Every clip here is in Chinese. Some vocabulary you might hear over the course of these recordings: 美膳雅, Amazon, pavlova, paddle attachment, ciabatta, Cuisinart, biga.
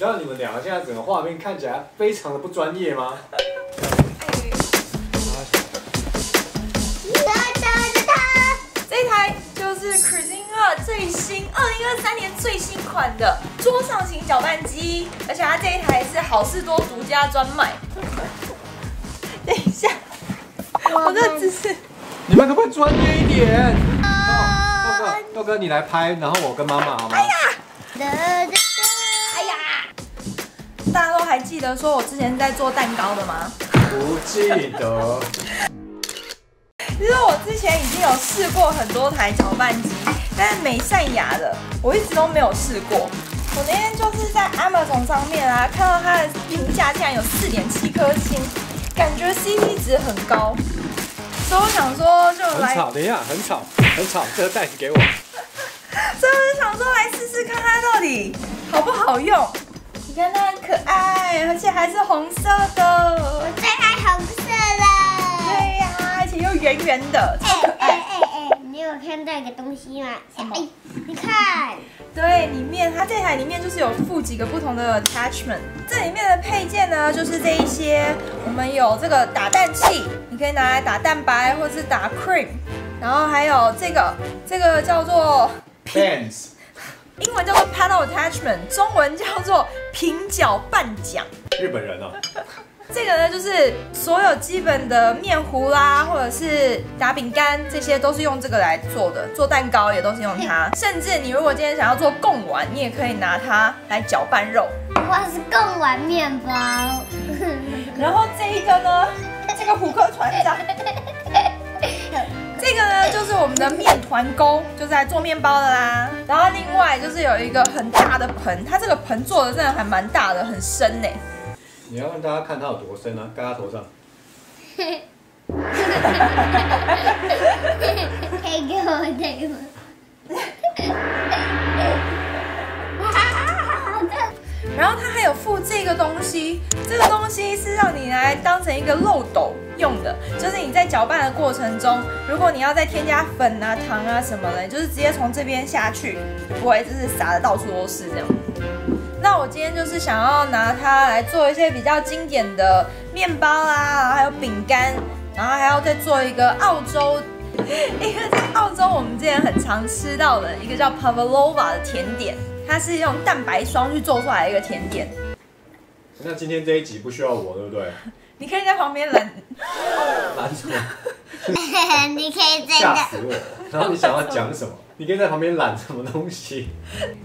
知道你们俩现在整个画面看起来非常的不专业吗？这台就是 Cuisinart 最新2023年最新款的桌上型搅拌机，而且它这一台是好事多独家专卖。等一下，我这只是……你们可不可以专业一点？豆哥，你来拍，然后我跟妈妈好吗？哎呀！大家都还记得说我之前在做蛋糕的吗？不记得。其实我之前已经有试过很多台搅拌机，但是美善雅的我一直都没有试过。我那天就是在 Amazon 上面啊，看到它的评价竟然有4.7颗星，感觉 CP 值很高，所以我想说就来。很吵，等一下，很吵，这个袋子给我。所以我就想说来试试看它到底好不好用。你看它很可爱，而且还是红色的。我最爱红色了。对呀、啊，而且又圆圆的，超可爱。你有看到一个东西吗？哎，你看。对，里面它这台里面就是有附几个不同的 attachment。这里面的配件呢，就是这一些。我们有这个打蛋器，你可以拿来打蛋白或者是打 cream。然后还有这个叫做。Pans， 英文叫做 paddle attachment， 中文叫做平搅拌桨。日本人啊，这个呢就是所有基本的面糊啦，或者是打饼干，这些都是用这个来做的，做蛋糕也都是用它。甚至你如果今天想要做贡丸，你也可以拿它来搅拌肉，或者是贡丸面包。然后这一个呢，这个虎克船长。这个呢，就是我们的面团钩，就是来做面包的啦。然后另外就是有一个很大的盆，它这个盆做的真的还蛮大的，很深呢。你要让大家看它有多深啊？盖它头上。可以给我这个吗？然后它还有附这个东西，这个东西是让你来当成一个漏斗用的，就是你在搅拌的过程中，如果你要再添加粉啊、糖啊什么的，就是直接从这边下去，不会就是撒的到处都是这样。那我今天就是想要拿它来做一些比较经典的面包啦，然后还有饼干，然后还要再做一个在澳洲我们之前很常吃到的一个叫 pavlova 的甜点。它是用蛋白霜去做出来的一个甜点。那今天这一集不需要我，对不对？你可以在旁边拦什么？你可以在吓死我！然后你想要讲什么？你可以在旁边拦什么东西？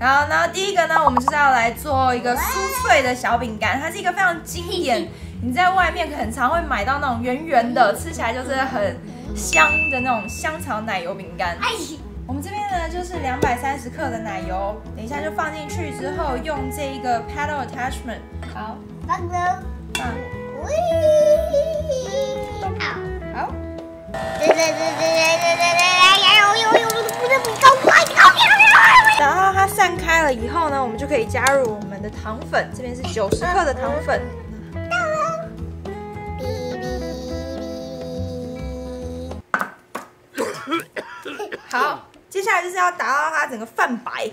好，然后第一个呢，我们就是要来做一个酥脆的小饼干，它是一个非常经典，你在外面很常会买到那种圆圆的，吃起来就是很香的那种香草奶油饼干。哎，我们这边呢就是230克的奶油，等一下就放进去之后，用这一个 paddle attachment， 好，放了，放，好，然后它散开了以后呢，我们就可以加入我们的糖粉，这边是90克的糖粉。好。接下来就是要达到它整个泛白。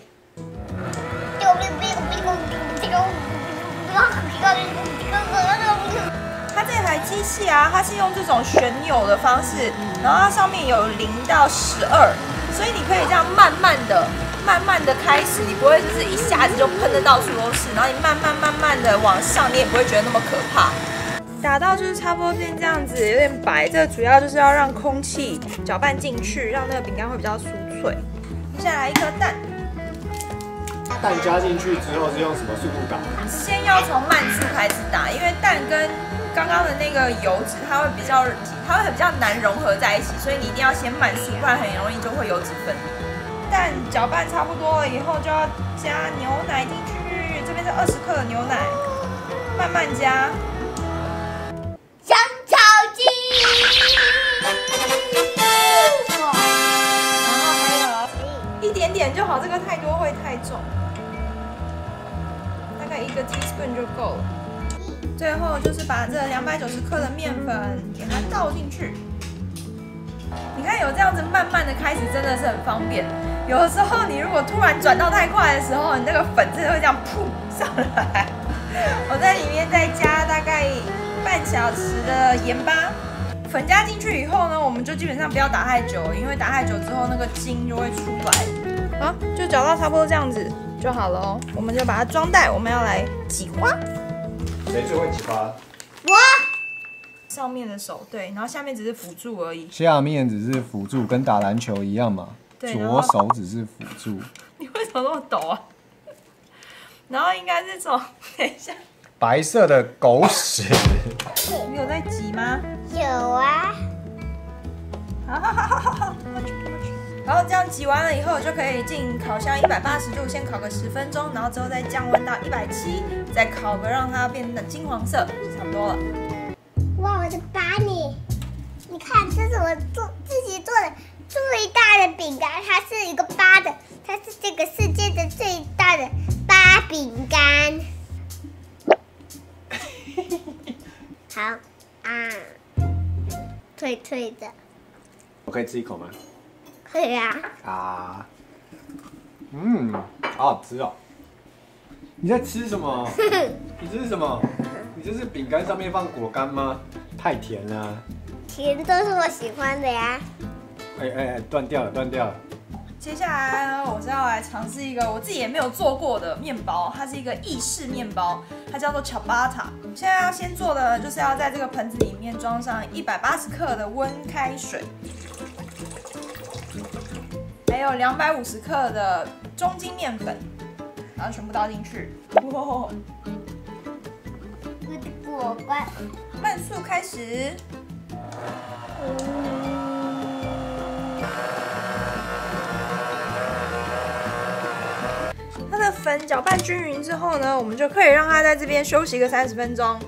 它这台机器啊，它是用这种旋钮的方式，然后它上面有0到12，所以你可以这样慢慢的开始，你不会就是一下子就喷得到处都是，然后你慢慢的往上，你也不会觉得那么可怕。打到就是差不多变这样子，有点白。这个主要就是要让空气搅拌进去，让那个饼干会比较酥脆。接下来一颗蛋，蛋加进去之后是用什么速度打？先要从慢速开始打，因为蛋跟刚刚的那个油脂它会比较难融合在一起，所以你一定要先慢速，不然很容易就会油脂分离。蛋搅拌差不多了以后，就要加牛奶进去，这边是20克的牛奶，慢慢加。香草精，然后还有一点点就好，这个太多会太重，大概1 teaspoon 就够了。最后就是把这290克的面粉给它倒进去。你看有这样子慢慢的开始，真的是很方便。有的时候你如果突然转到太快的时候，你那个粉真的会这样噗上来。我在里面再加大概半小时的盐巴。 粉加进去以后呢，我们就基本上不要打太久，因为打太久之后那个筋就会出来。好，就搅到差不多这样子就好了哦。我们就把它装袋，我们要来挤花。谁最会挤花？我。上面的手对，然后下面只是辅助而已。下面只是辅助，跟打篮球一样嘛。对。左手只是辅助。你为什么那么抖啊？然后应该是从，等一下。 白色的狗屎，你有在挤吗？有啊。好，然后这样挤完了以后，就可以进烤箱180度，先烤个10分钟，然后之后再降温到170，再烤个让它变成金黄色，差不多了。哇，我的爸你，你看这是我自己做的最大的饼干，它是一个巴的，它是这个世界的最大的巴饼干。 好啊，脆脆的。我可以吃一口吗？可以啊。啊，嗯，好好吃哦。你在吃什么？你这是什么？你这是饼干上面放果干吗？太甜了。甜都是我喜欢的呀。哎，断掉了，断掉了。接下来呢，我是要来尝试一个我自己也没有做过的面包，它是一个意式面包。 它叫做巧巴塔。现在要先做的就是要在这个盆子里面装上180克的温开水，还有250克的中筋面粉，然后全部倒进去。哇！果干，慢速开始。粉搅拌均匀之后呢，我们就可以让它在这边休息个30分钟。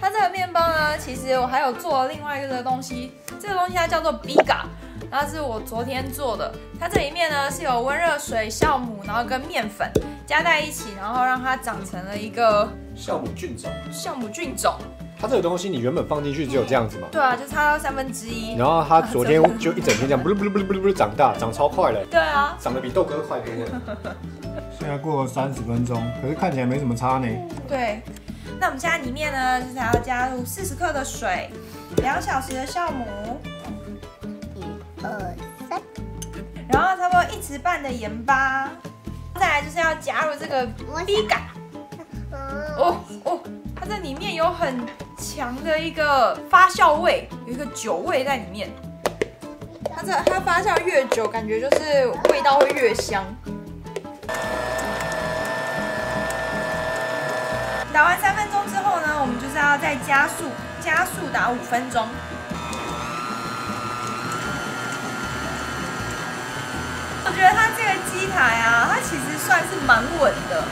它这个面包呢，其实我还有做了另外一个东西，这个东西它叫做 biga， 它是我昨天做的。它这里面呢是有温热水、酵母，然后跟面粉加在一起，然后让它长成了一个酵母菌种。酵母菌种。它这个东西你原本放进去只有这样子嘛？对啊，就差到1/3。然后它昨天就一整天这样，不噜不噜不噜不噜长大，长超快了。对啊，长得比豆哥快多了。现在过了30分钟，可是看起来没什么差呢。对，那我们现在里面呢，就是还要加入40克的水，2小时的酵母，1、2、3，然后差不多1匙半的盐巴，再来就是要加入这个 biga。哦，它这里面有很强的一个发酵味，有一个酒味在里面。它发酵越久，感觉就是味道会越香。 打完3分钟之后呢，我们就是要再加速打5分钟。我觉得它这个机台啊，它其实算是蛮稳的。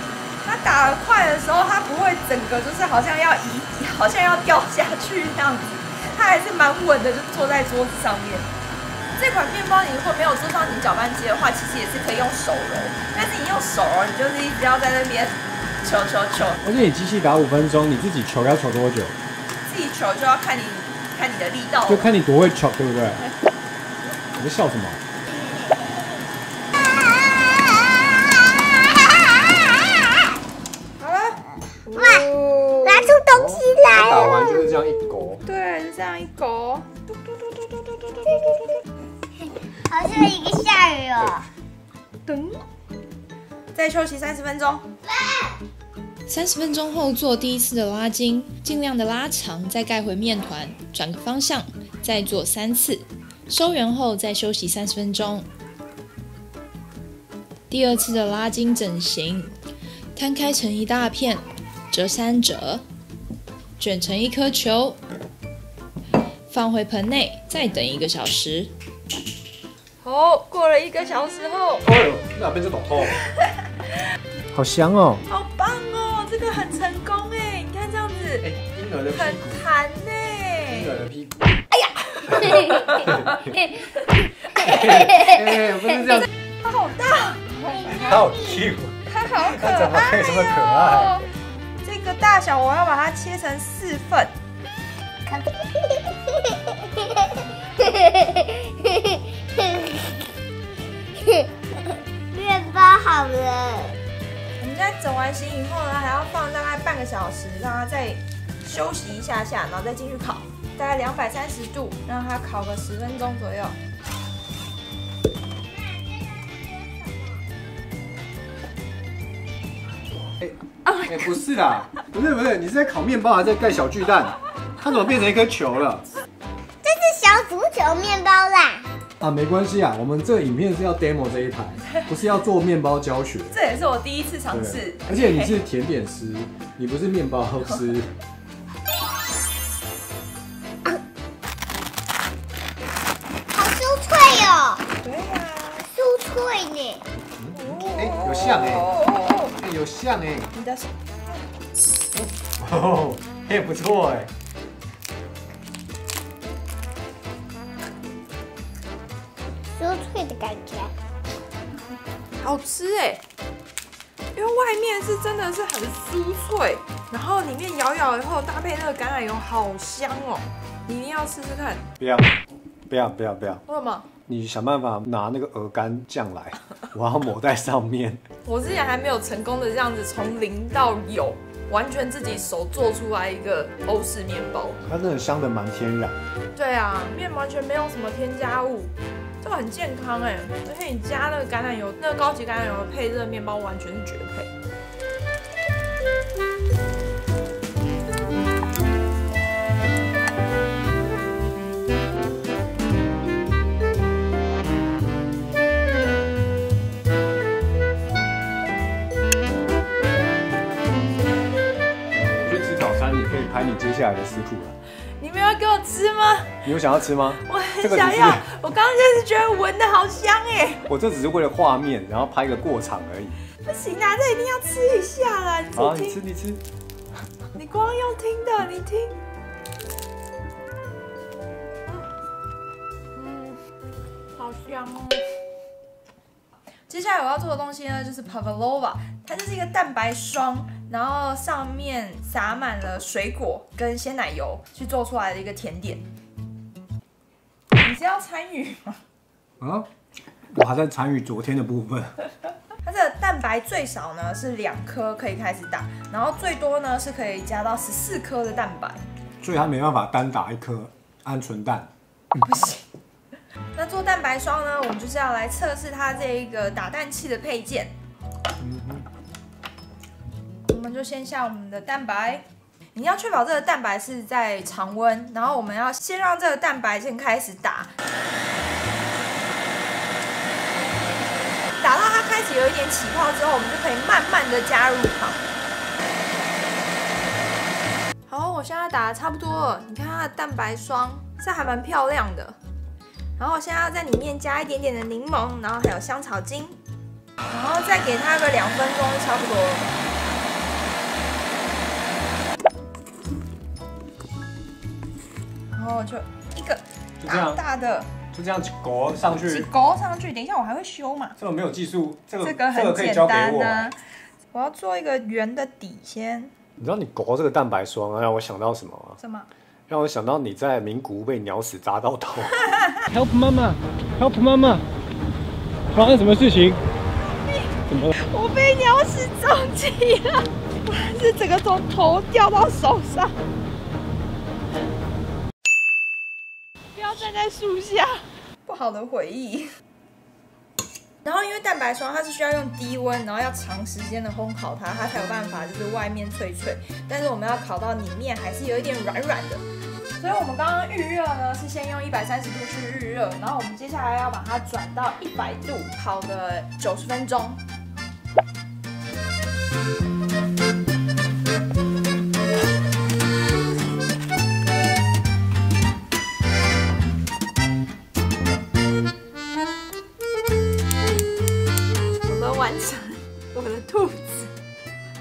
它打得快的时候，它不会整个就是好像要移，好像要掉下去那样子，它还是蛮稳的，就坐在桌子上面。这款面包你如果没有桌上型搅拌机的话，其实也是可以用手揉，但是你用手揉，你就是一直要在那边。 球，而且你机器打5分钟，你自己球要球多久？自己球就要看你的力道，就看你多会球，对不对？你在笑什么？好了，哇，拿出东西来了！打完就是这样一勾，对，是这样一勾，好像一个下雨哦。等，再休息30分钟。 30分钟后做第一次的拉筋，尽量的拉长，再盖回面团，转个方向，再做3次。收圆后再休息30分钟。第二次的拉筋整形，摊开成一大片，折3折，卷成一颗球，放回盆内，再等1个小时。好，过了1个小时后，哎呦，那边就倒透了。好香哦！好棒哦！这个很成功哎，你看这样子，婴儿的屁股很弹哎，婴儿的屁股。哎呀！不是这样，它好大，它好 Q， 它好可爱，怎么可以这么可爱？这个大小我要把它切成4份。小时，让它再休息一下下，然后再继续烤，大概230度，让它烤个10分钟左右。 哎、欸，不是啦，不是，你是在烤面包还是在盖小巨蛋？它怎么变成一颗球了？这是小足球面包啦！啊，没关系啊，我们这影片是要 demo 这一台，不是要做面包教学。这也是我第一次尝试。而且你是甜点师，你不是面包师。好酥脆哦！对啊，酥脆呢。哎、欸，有像哎、欸。 有像哎、欸，你的手哦，也不错哎、欸。酥脆的感觉，好吃哎、欸！因为外面是真的是很酥脆，然后里面咬咬以后搭配那个橄榄油，好香哦！你一定要试试看。不要！为什么？ 你想办法拿那个鹅肝酱来，我要抹在上面。我之前还没有成功的这样子从零到有，完全自己手做出来一个欧式面包。它真的香的蛮天然。对啊，面完全没有什么添加物，这个很健康哎。而且你加那个橄榄油，那个高级橄榄油配这个面包完全是绝配。拍你接下来的食谱了，你们要给我吃吗？你有想要吃吗？我很想要。我刚刚就是觉得闻的好香哎。我这只是为了画面，然后拍个过场而已。不行啊，这一定要吃一下啦！你好，你吃。你光用听的，你听。嗯，好香哦。接下来我要做的东西呢，就是 pavlova， 它就是一个蛋白霜。 然后上面撒满了水果跟鲜奶油，去做出来的一个甜点。你是要参与吗？啊，我还在参与昨天的部分。它这个蛋白最少呢是2颗可以开始打，然后最多呢是可以加到14颗的蛋白。所以它没办法单打1颗鹌鹑蛋。不行。那做蛋白霜呢，我们就是要来测试它这一个打蛋器的配件。 我们就先下我们的蛋白，你要确保这个蛋白是在常温，然后我们要先让这个蛋白先开始打，打到它开始有一点起泡之后，我们就可以慢慢的加入糖。好，我现在打的差不多了，你看它的蛋白霜，这还蛮漂亮的。然后我现在要在里面加一点点的柠檬，然后还有香草精，然后再给它个2分钟就差不多了。 然后就一个大大的，就这样勾上去，勾上去。等一下，我还会修嘛。这个没有技术，这个很简单啊。我要做一个圆的底先。你知道你勾这个蛋白霜啊，让我想到什么吗？什么？让我想到你在名古屋被鸟屎砸到头。Help 妈妈 ，Help 妈妈，发生什么事情？怎么了？我被鸟屎撞击了，我是整个从头掉到手上。 站在树下，不好的回忆。然后因为蛋白霜它是需要用低温，然后要长时间的烘烤它，它才有办法就是外面脆脆，但是我们要烤到里面还是有一点软软的。所以我们刚刚预热呢是先用130度去预热，然后我们接下来要把它转到100度烤个90分钟。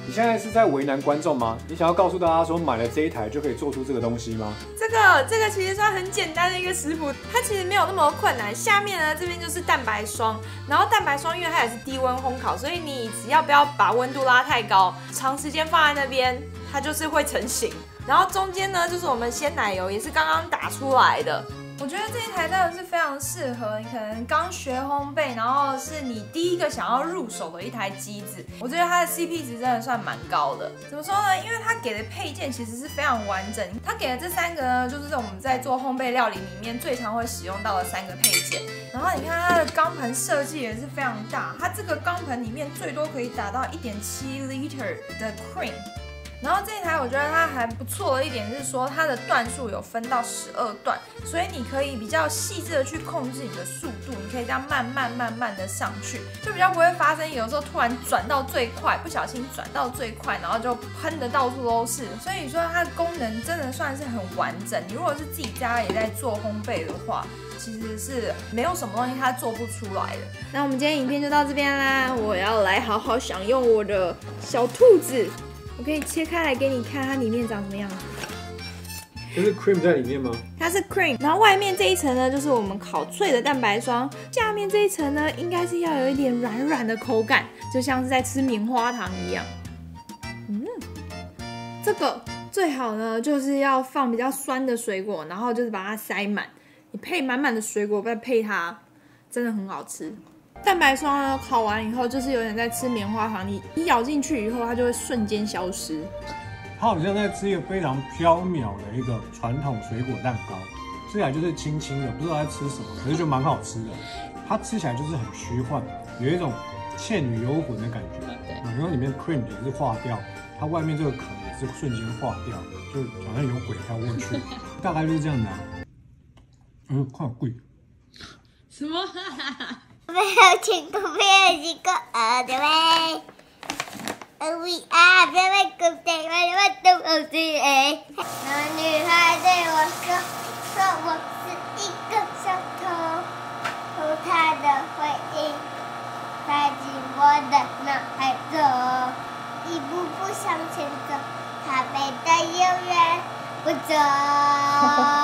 你现在是在为难观众吗？你想要告诉大家说买了这一台就可以做出这个东西吗？这个其实算很简单的一个食谱，它其实没有那么困难。下面呢这边就是蛋白霜，然后蛋白霜因为它也是低温烘烤，所以你只要不要把温度拉太高，长时间放在那边它就是会成型。然后中间呢就是我们鲜奶油，也是刚刚打出来的。我觉得这一台真的是非常适合你可能刚学烘焙，然后是你第一个想要入手的一台机子。我觉得它的 CP 值真的算蛮高的。怎么说呢？因为它给的配件其实是非常完整。它给的这三个呢，就是我们在做烘焙料理里面最常会使用到的三个配件。然后你看它的钢盆设计也是非常大，它这个钢盆里面最多可以达到 1.7L 的 cream。 然后这一台我觉得它还不错的一点是说，它的段数有分到12段，所以你可以比较细致的去控制你的速度，你可以这样慢慢的上去，就比较不会发生有时候突然转到最快，不小心转到最快，然后就喷的到处都是。所以说它的功能真的算是很完整。你如果是自己家也在做烘焙的话，其实是没有什么东西它做不出来的。那我们今天影片就到这边啦，我要来好好享用我的小兔子。 我可以切开来给你看，它里面长什么样子。这是 cream 在里面吗？它是 cream， 然后外面这一层呢，就是我们烤脆的蛋白霜，下面这一层呢，应该是要有一点软的口感，就像是在吃棉花糖一样。嗯，这个最好呢，就是要放比较酸的水果，然后就是把它塞满，你配满满的水果再配它，真的很好吃。 蛋白霜呢，烤完以后就是有点在吃棉花糖，你咬进去以后，它就会瞬间消失。它好像在吃一个非常缥缈的一个传统水果蛋糕，吃起来就是轻轻的，不知道在吃什么，可是就蛮好吃的。它吃起来就是很虚幻，有一种倩女幽魂的感觉。对，然后里面 cream 也是化掉，它外面这个壳也是瞬间化掉，就好像有鬼飘过去，大概就是这样的、啊。嗯，看贵。什么？没有听过，没有听过，对吧？We are very good day， 我最爱。那女孩对我说，说我是一个小偷，偷她的回忆，塞进我的脑海中，一步步向前走，她背的永远不走。